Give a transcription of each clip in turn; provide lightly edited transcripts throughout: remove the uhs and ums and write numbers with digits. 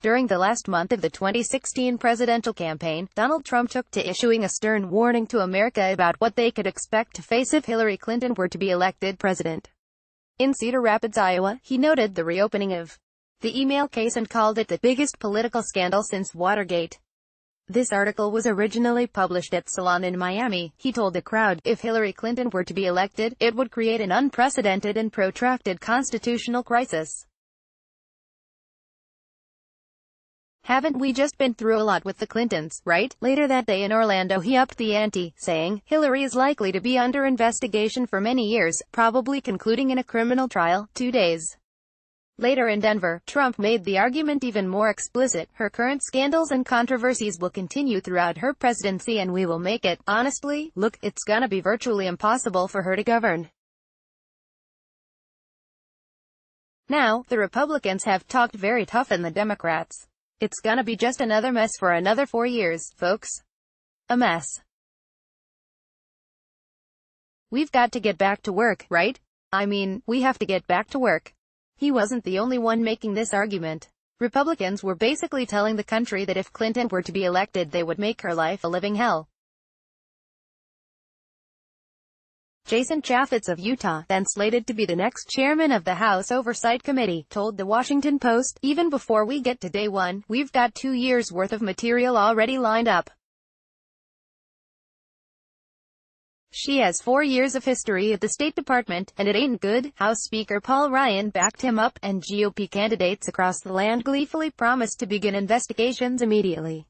During the last month of the 2016 presidential campaign, Donald Trump took to issuing a stern warning to America about what they could expect to face if Hillary Clinton were to be elected president. In Cedar Rapids, Iowa, he noted the reopening of the email case and called it the biggest political scandal since Watergate. This article was originally published at Salon in Miami. He told the crowd, if Hillary Clinton were to be elected, it would create an unprecedented and protracted constitutional crisis. Haven't we just been through a lot with the Clintons, right? Later that day in Orlando he upped the ante, saying, Hillary is likely to be under investigation for many years, probably concluding in a criminal trial, 2 days. Later in Denver, Trump made the argument even more explicit, her current scandals and controversies will continue throughout her presidency and we will make it, honestly, look, it's gonna be virtually impossible for her to govern. Now, the Republicans have talked very tough on the Democrats. It's gonna be just another mess for another 4 years, folks. A mess. We've got to get back to work, right? I mean, we have to get back to work. He wasn't the only one making this argument. Republicans were basically telling the country that if Clinton were to be elected they would make her life a living hell. Jason Chaffetz of Utah, then slated to be the next chairman of the House Oversight Committee, told the Washington Post, even before we get to day one, we've got 2 years' worth of material already lined up. She has 4 years of history at the State Department, and it ain't good. House Speaker Paul Ryan backed him up, and GOP candidates across the land gleefully promised to begin investigations immediately.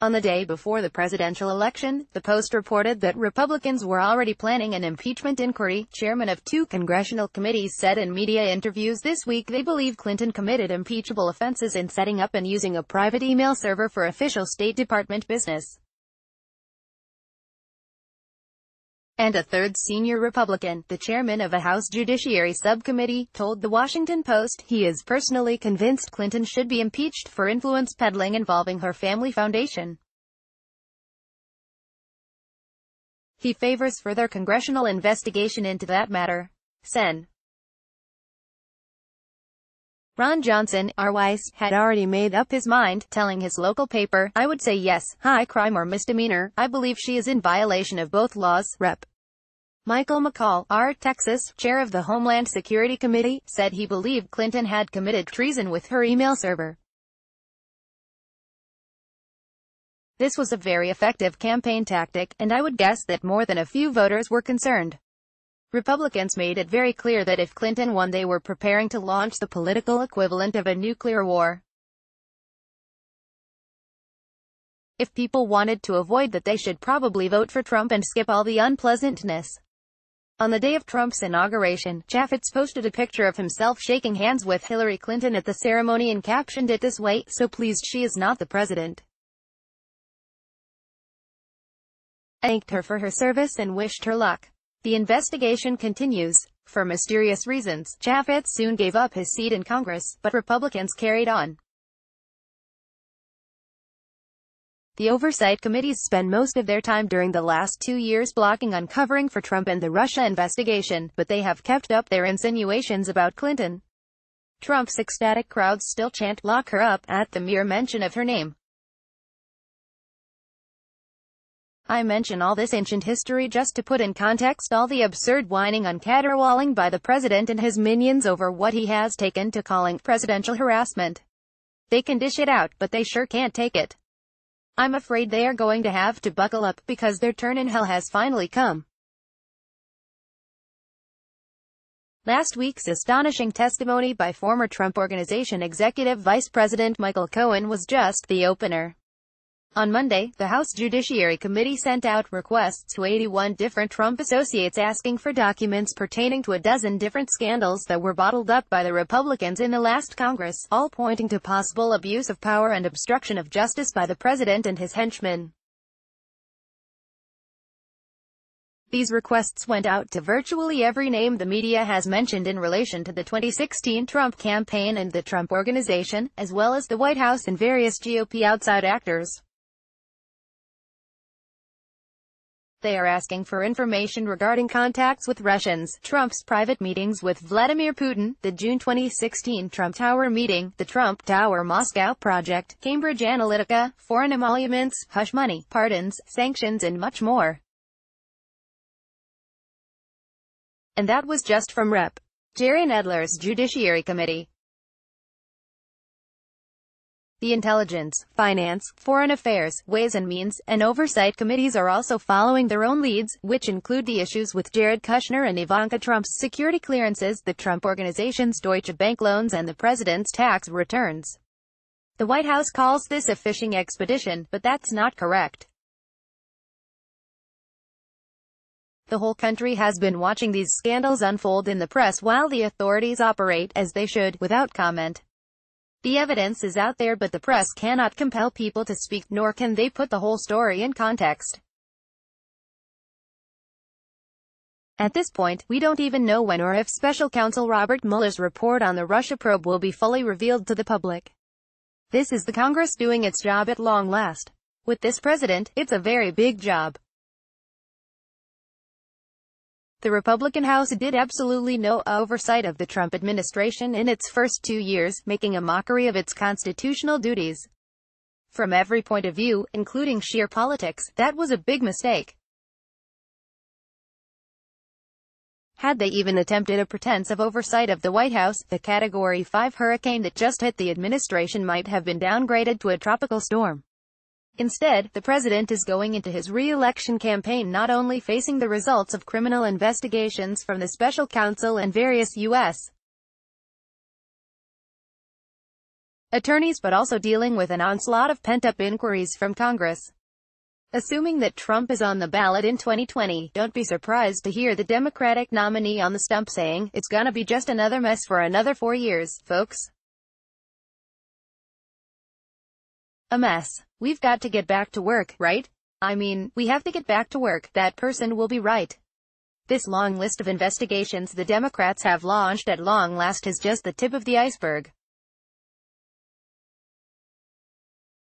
On the day before the presidential election, the Post reported that Republicans were already planning an impeachment inquiry. Chairmen of 2 congressional committees said in media interviews this week they believe Clinton committed impeachable offenses in setting up and using a private email server for official State Department business. And a third senior Republican, the chairman of a House Judiciary Subcommittee, told the Washington Post he is personally convinced Clinton should be impeached for influence peddling involving her family foundation. He favors further congressional investigation into that matter. Sen. Ron Johnson, R.Y., had already made up his mind, telling his local paper, I would say yes, high crime or misdemeanor, I believe she is in violation of both laws. Rep. Michael McCaul, R. Texas, chair of the Homeland Security Committee, said he believed Clinton had committed treason with her email server. This was a very effective campaign tactic, and I would guess that more than a few voters were concerned. Republicans made it very clear that if Clinton won they were preparing to launch the political equivalent of a nuclear war. If people wanted to avoid that they should probably vote for Trump and skip all the unpleasantness. On the day of Trump's inauguration, Chaffetz posted a picture of himself shaking hands with Hillary Clinton at the ceremony and captioned it this way, so pleased she is not the president. Thanked her for her service and wished her luck. The investigation continues. For mysterious reasons, Chaffetz soon gave up his seat in Congress, but Republicans carried on. The oversight committees spend most of their time during the last 2 years blocking on covering for Trump and the Russia investigation, but they have kept up their insinuations about Clinton. Trump's ecstatic crowds still chant, "Lock her up," at the mere mention of her name. I mention all this ancient history just to put in context all the absurd whining and caterwauling by the president and his minions over what he has taken to calling presidential harassment. They can dish it out, but they sure can't take it. I'm afraid they are going to have to buckle up, because their turn in hell has finally come. Last week's astonishing testimony by former Trump Organization Executive Vice President Michael Cohen was just the opener. On Monday, the House Judiciary Committee sent out requests to 81 different Trump associates asking for documents pertaining to a dozen different scandals that were bottled up by the Republicans in the last Congress, all pointing to possible abuse of power and obstruction of justice by the president and his henchmen. These requests went out to virtually every name the media has mentioned in relation to the 2016 Trump campaign and the Trump Organization, as well as the White House and various GOP outside actors. They are asking for information regarding contacts with Russians, Trump's private meetings with Vladimir Putin, the June 2016 Trump Tower meeting, the Trump Tower Moscow project, Cambridge Analytica, foreign emoluments, hush money, pardons, sanctions and much more. And that was just from Rep. Jerry Nadler's Judiciary Committee. The Intelligence, Finance, Foreign Affairs, Ways and Means, and Oversight Committees are also following their own leads, which include the issues with Jared Kushner and Ivanka Trump's security clearances, the Trump Organization's Deutsche Bank loans and the President's tax returns. The White House calls this a fishing expedition, but that's not correct. The whole country has been watching these scandals unfold in the press while the authorities operate, as they should, without comment. The evidence is out there, but the press cannot compel people to speak, nor can they put the whole story in context. At this point, we don't even know when or if Special Counsel Robert Mueller's report on the Russia probe will be fully revealed to the public. This is the Congress doing its job at long last. With this president, it's a very big job. The Republican House did absolutely no oversight of the Trump administration in its first 2 years, making a mockery of its constitutional duties. From every point of view, including sheer politics, that was a big mistake. Had they even attempted a pretense of oversight of the White House, the Category 5 hurricane that just hit the administration might have been downgraded to a tropical storm. Instead, the president is going into his re-election campaign not only facing the results of criminal investigations from the special counsel and various U.S. attorneys, but also dealing with an onslaught of pent-up inquiries from Congress. Assuming that Trump is on the ballot in 2020, don't be surprised to hear the Democratic nominee on the stump saying, "It's gonna be just another mess for another 4 years, folks. A mess. We've got to get back to work, right? I mean, we have to get back to work." That person will be right. This long list of investigations the Democrats have launched at long last is just the tip of the iceberg.